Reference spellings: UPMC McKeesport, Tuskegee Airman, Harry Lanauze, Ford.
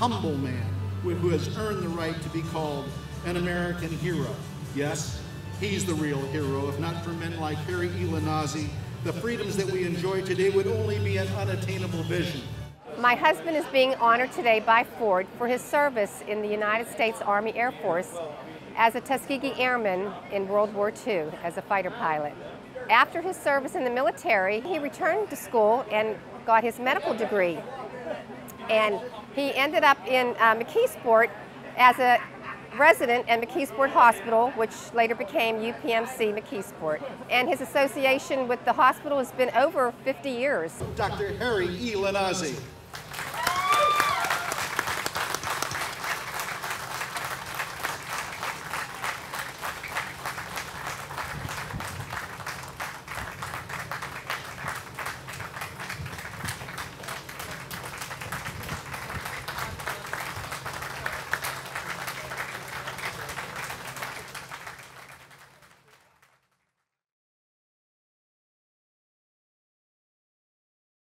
humble man who has earned the right to be called an American hero. Yes, he's the real hero. If not for men like Harry Lanauze, the freedoms that we enjoy today would only be an unattainable vision. My husband is being honored today by Ford for his service in the United States Army Air Force as a Tuskegee Airman in World War II as a fighter pilot. After his service in the military, he returned to school and got his medical degree. And he ended up in McKeesport as a resident at McKeesport Hospital, which later became UPMC McKeesport. And his association with the hospital has been over 50 years. Dr. Harry Lanauze.